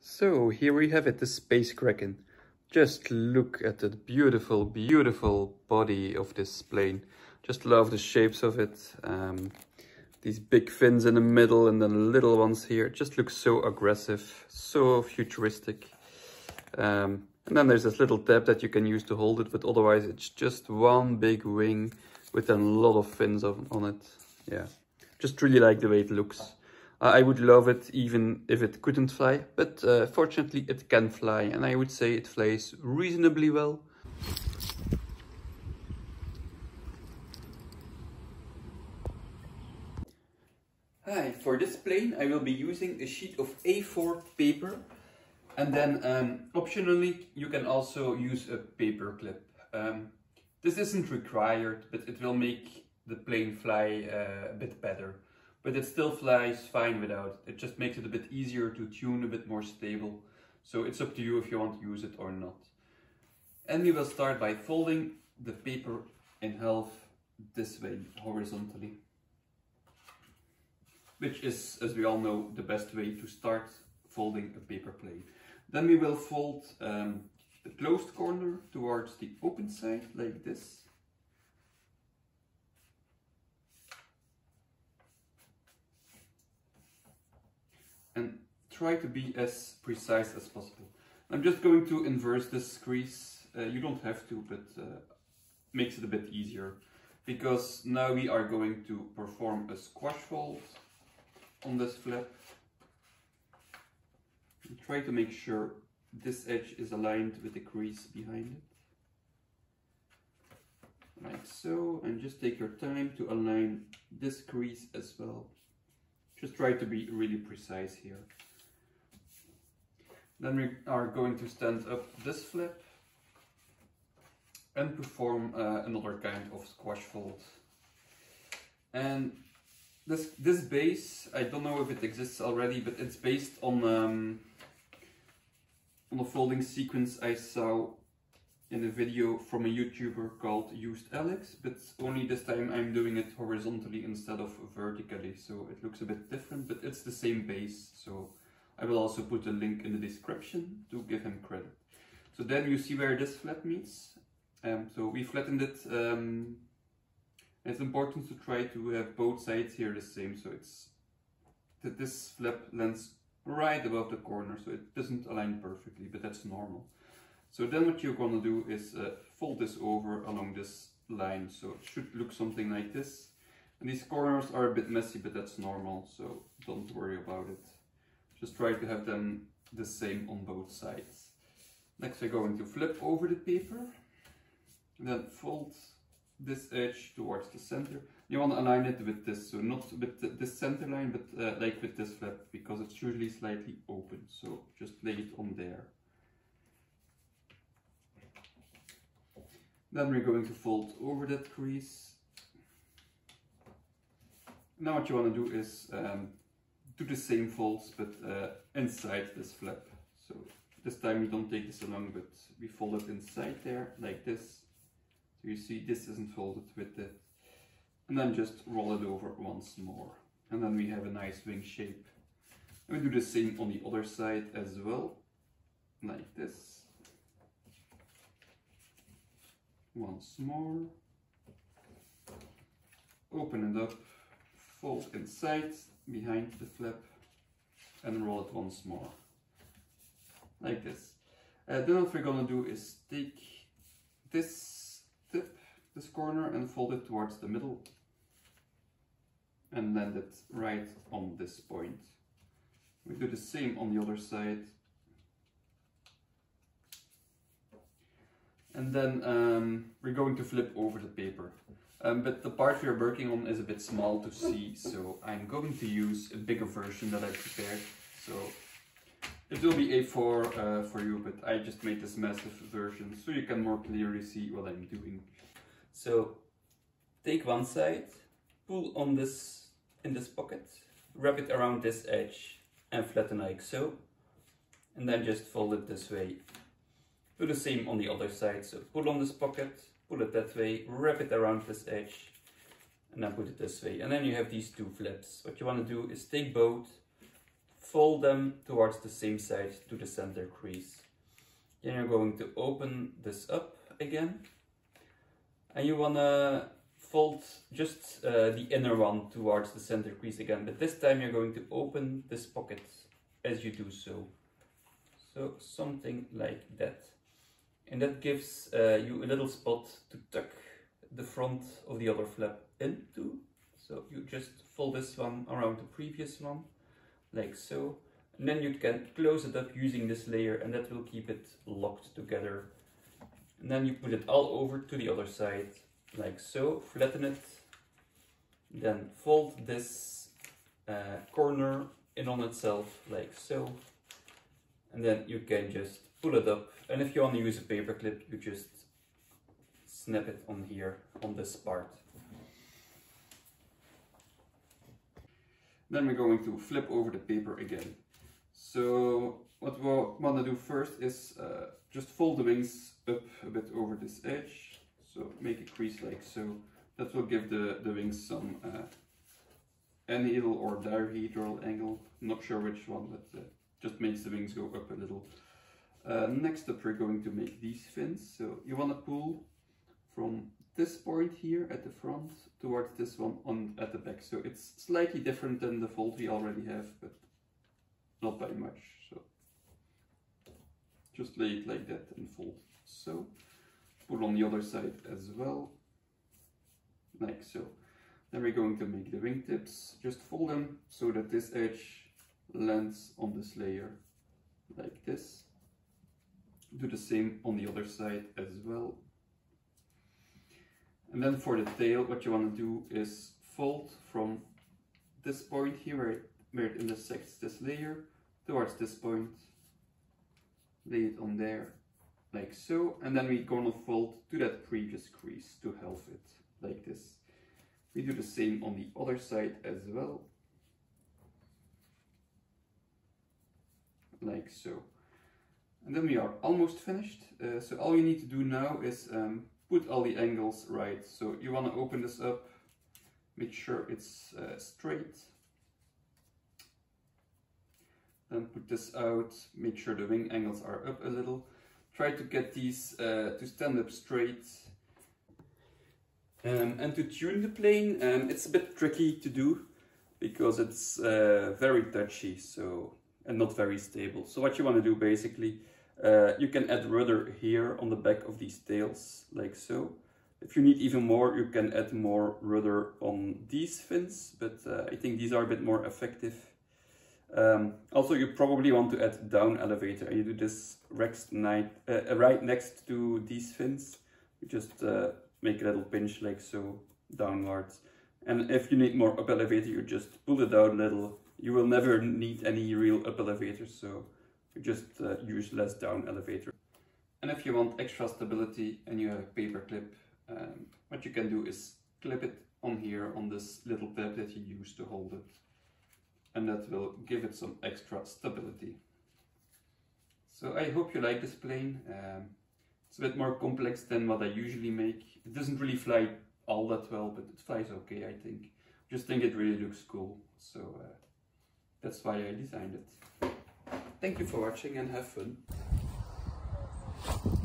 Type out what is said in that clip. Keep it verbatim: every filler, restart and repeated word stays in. So here we have it, the Space Kraken. Just look at the beautiful, beautiful body of this plane. Just love the shapes of it. Um, these big fins in the middle and then little ones here. It just looks so aggressive, so futuristic. Um, and then there's this little tab that you can use to hold it, but otherwise it's just one big wing with a lot of fins on, on it. Yeah, just really like the way it looks. I would love it even if it couldn't fly, but uh, fortunately it can fly, and I would say it flies reasonably well. Hi, for this plane I will be using a sheet of A four paper, and then um, optionally you can also use a paper clip. Um, this isn't required, but it will make the plane fly uh, a bit better. But it still flies fine without. It just makes it a bit easier to tune, a bit more stable. So it's up to you if you want to use it or not. And we will start by folding the paper in half this way, horizontally. Which is, as we all know, the best way to start folding a paper plane. Then we will fold um, the closed corner towards the open side, like this. And try to be as precise as possible. I'm just going to inverse this crease. Uh, you don't have to, but uh, makes it a bit easier, because now we are going to perform a squash fold on this flap. And try to make sure this edge is aligned with the crease behind it. Like so, and just take your time to align this crease as well. Just try to be really precise here. Then we are going to stand up this flap and perform uh, another kind of squash fold. And this this base, I don't know if it exists already, but it's based on um, on a folding sequence I saw in a video from a YouTuber called UsedAlex, but only this time I'm doing it horizontally instead of vertically, so it looks a bit different, but it's the same base, so I will also put a link in the description to give him credit. So then you see where this flap meets. Um, so we flattened it. Um, it's important to try to have both sides here the same, so it's that this flap lands right above the corner, so it doesn't align perfectly, but that's normal. So then what you're going to do is uh, fold this over along this line, so it should look something like this. And these corners are a bit messy, but that's normal, so don't worry about it. Just try to have them the same on both sides. Next we're going to flip over the paper, and then fold this edge towards the center. You want to align it with this, so not with the, this center line, but uh, like with this flap, because it's usually slightly open, so just lay it on there. Then we're going to fold over that crease. Now what you want to do is um, do the same folds, but uh, inside this flap. So this time we don't take this along, but we fold it inside there, like this. So you see this isn't folded with it. And then just roll it over once more. And then we have a nice wing shape. And we do the same on the other side as well, like this. Once more, open it up, fold inside, behind the flap, and roll it once more, like this. Uh, then what we're gonna do is take this tip, this corner, and fold it towards the middle, and land it right on this point. We do the same on the other side. And then um, we're going to flip over the paper. Um, but the part we're working on is a bit small to see, so I'm going to use a bigger version that I prepared. So it will be A four uh, for you, but I just made this massive version so you can more clearly see what I'm doing. So take one side, pull on this in this pocket, wrap it around this edge and flatten like so. And then just fold it this way. Do the same on the other side, so pull on this pocket, pull it that way, wrap it around this edge, and then put it this way. And then you have these two flaps. What you want to do is take both, fold them towards the seam side to the center crease. Then you're going to open this up again, and you want to fold just uh, the inner one towards the center crease again, but this time you're going to open this pocket as you do so. So something like that. And that gives uh, you a little spot to tuck the front of the other flap into. So you just fold this one around the previous one, like so. And then you can close it up using this layer, and that will keep it locked together. And then you put it all over to the other side, like so. Flatten it, then fold this uh, corner in on itself, like so. And then you can just pull it up. And if you want to use a paper clip, you just snap it on here, on this part. Then we're going to flip over the paper again. So what we want to do first is uh, just fold the wings up a bit over this edge. So make a crease like so. That will give the, the wings some uh, anhedral or dihedral angle. I'm not sure which one, but uh, just makes the wings go up a little. Uh, next up, we're going to make these fins. So you want to pull from this point here at the front towards this one on at the back. So it's slightly different than the fold we already have, but not by much. So just lay it like that and fold. So pull on the other side as well, like so. Then we're going to make the wingtips. Just fold them so that this edge lands on this layer, like this. Do the same on the other side as well. And then for the tail, what you want to do is fold from this point here, where it, where it intersects this layer, towards this point, lay it on there, like so, and then we're gonna fold to that previous crease to help it, like this. We do the same on the other side as well, like so. And then we are almost finished, uh, so all you need to do now is um, put all the angles right. So you want to open this up, make sure it's uh, straight. Then put this out, make sure the wing angles are up a little. Try to get these uh, to stand up straight. Um, and to tune the plane, um, it's a bit tricky to do because it's uh, very touchy, so and not very stable. So what you want to do basically, uh, you can add rudder here on the back of these tails, like so. If you need even more, you can add more rudder on these fins, but uh, I think these are a bit more effective. Um, also, you probably want to add down elevator, and you do this right next to these fins. You just uh, make a little pinch like so, downwards. And if you need more up elevator, you just pull it out a little. You will never need any real up elevators, so you just uh, use less down elevator. And if you want extra stability and you have a paper clip, um, what you can do is clip it on here, on this little tab that you use to hold it. And that will give it some extra stability. So I hope you like this plane. Um, it's a bit more complex than what I usually make. It doesn't really fly all that well, but it flies okay, I think. Just think it really looks cool. So. Uh, That's why I designed it. Thank you for watching and have fun.